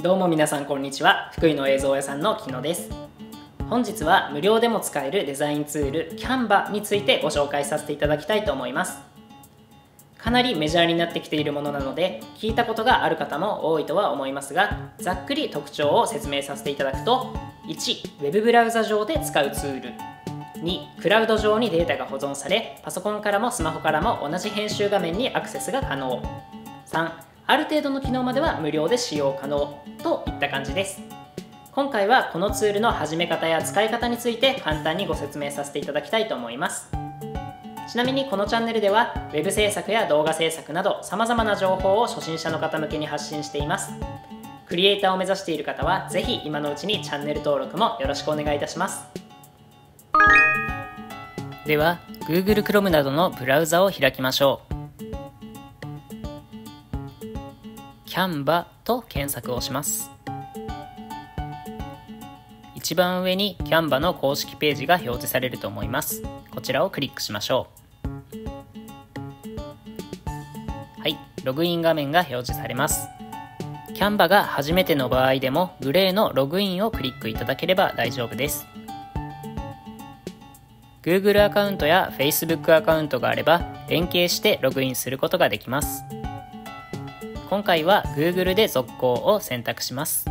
どうも皆さんこんにちは。福井の映像屋さんの木野です。本日は無料でも使えるデザインツール Canva についてご紹介させていただきたいと思います。かなりメジャーになってきているものなので聞いたことがある方も多いとは思いますが、ざっくり特徴を説明させていただくと、 1. ウェブブラウザ上で使うツール、 2. クラウド上にデータが保存され、パソコンからもスマホからも同じ編集画面にアクセスが可能、 3. ある程度の機能までは無料で使用可能といった感じです。今回はこのツールの始め方や使い方について簡単にご説明させていただきたいと思います。ちなみにこのチャンネルでは Web 制作や動画制作など様々な情報を初心者の方向けに発信しています。クリエイターを目指している方はぜひ今のうちにチャンネル登録もよろしくお願いいたします。では Google Chrome などのブラウザを開きましょう。Canva と検索をします。一番上に Canva の公式ページが表示されると思います。こちらをクリックしましょう。はい、ログイン画面が表示されます。 Canva が初めての場合でもグレーのログインをクリックいただければ大丈夫です。 Google アカウントや Facebook アカウントがあれば連携してログインすることができます。今回は Google で続行を選択します。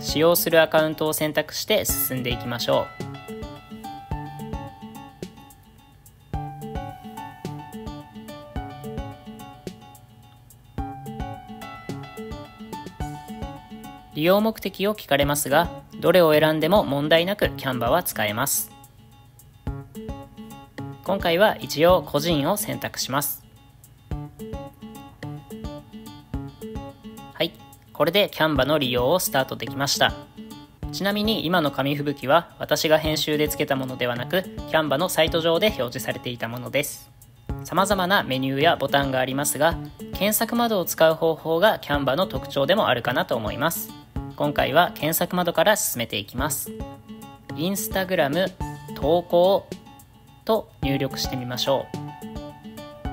使用するアカウントを選択して進んでいきましょう。利用目的を聞かれますが、どれを選んでも問題なく Canva は使えます。今回は一応個人を選択します。はい、これで Canva の利用をスタートできました。ちなみに今の紙吹雪は私が編集でつけたものではなく、Canva のサイト上で表示されていたものです。様々なメニューやボタンがありますが、検索窓を使う方法が Canva の特徴でもあるかなと思います。今回は検索窓から進めていきます。インスタグラム、投稿と入力してみましょう。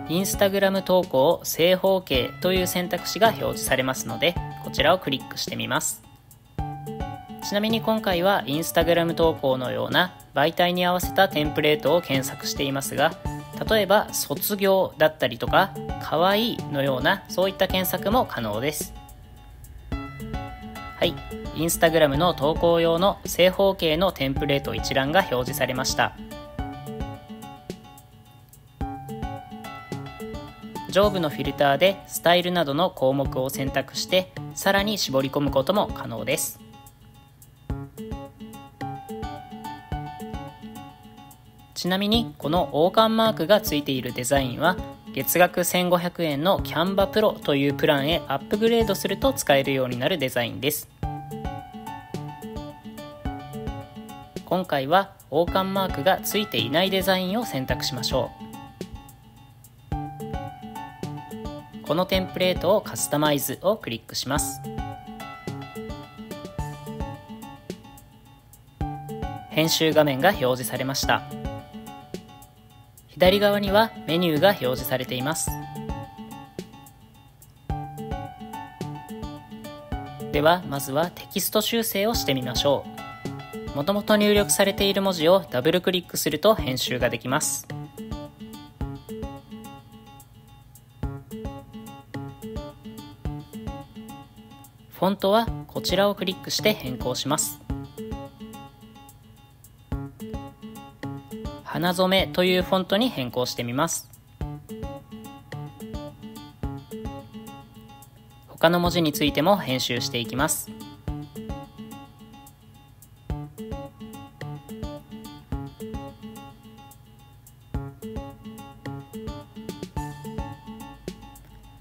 インスタグラム投稿正方形という選択肢が表示されますので、こちらをクリックしてみます。ちなみに今回はインスタグラム投稿のような媒体に合わせたテンプレートを検索していますが、例えば卒業だったりとかかわいいのようなそういった検索も可能です。はい、インスタグラムの投稿用の正方形のテンプレート一覧が表示されました。上部のフィルターでスタイルなどの項目を選択してさらに絞り込むことも可能です。ちなみにこの王冠マークがついているデザインは月額1500円の Canva Pro というプランへアップグレードすると使えるようになるデザインです。今回は王冠マークがついていないデザインを選択しましょう。このテンプレートをカスタマイズをクリックします。編集画面が表示されました。左側にはメニューが表示されています。ではまずはテキスト修正をしてみましょう。もともと入力されている文字をダブルクリックすると編集ができます。フォントはこちらをクリックして変更します。花染めというフォントに変更してみます。他の文字についても編集していきます。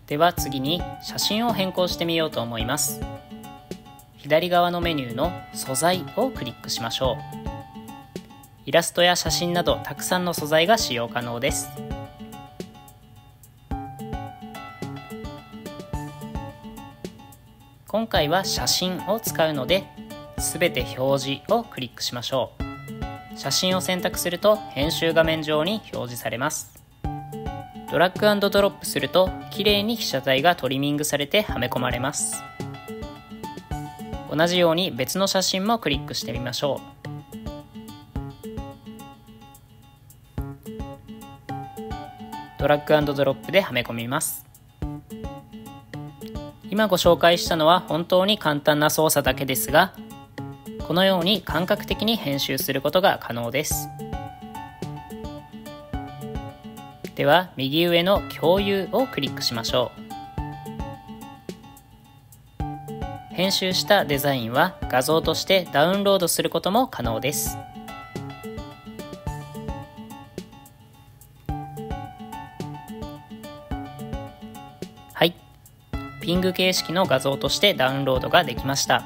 では次に写真を変更してみようと思います。左側のメニューの素材をクリックしましょう。イラストや写真などたくさんの素材が使用可能です。今回は写真を使うので、すべて表示をクリックしましょう。写真を選択すると編集画面上に表示されます。ドラッグ&ドロップすると綺麗に被写体がトリミングされてはめ込まれます。同じように別の写真もクリックしてみましょう。ドラッグ&ドロップではめ込みます。今ご紹介したのは本当に簡単な操作だけですが、このように感覚的に編集することが可能です。では右上の共有をクリックしましょう。編集したデザインは画像としてダウンロードすることも可能です。はい、ピング形式の画像としてダウンロードができました。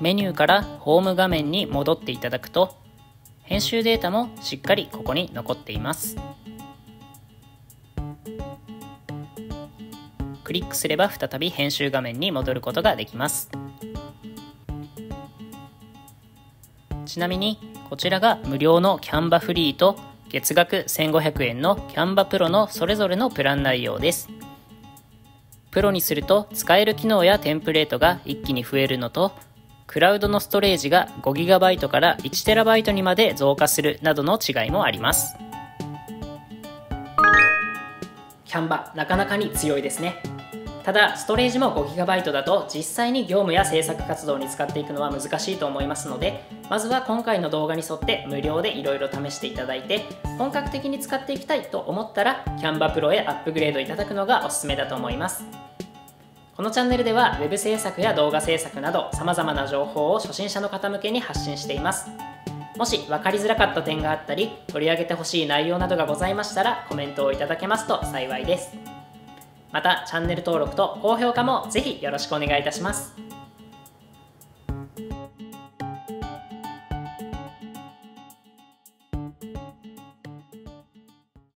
メニューからホーム画面に戻っていただくと、編集データもしっかりここに残っています。クリックすれば再び編集画面に戻ることができます。ちなみにこちらが無料のCanvaフリーと月額1500円のCanva Proのそれぞれのプラン内容です。プロにすると使える機能やテンプレートが一気に増えるのと、クラウドのストレージが 5GB から 1TB にまで増加するなどの違いもあります。Canvaなかなかに強いですね。ただストレージも 5GB だと実際に業務や制作活動に使っていくのは難しいと思いますので、まずは今回の動画に沿って無料でいろいろ試していただいて、本格的に使っていきたいと思ったら Canva Pro へアップグレードいただくのがおすすめだと思います。このチャンネルでは Web 制作や動画制作など様々な情報を初心者の方向けに発信しています。もし分かりづらかった点があったり、取り上げてほしい内容などがございましたらコメントをいただけますと幸いです。またチャンネル登録と高評価もぜひよろしくお願いいたします。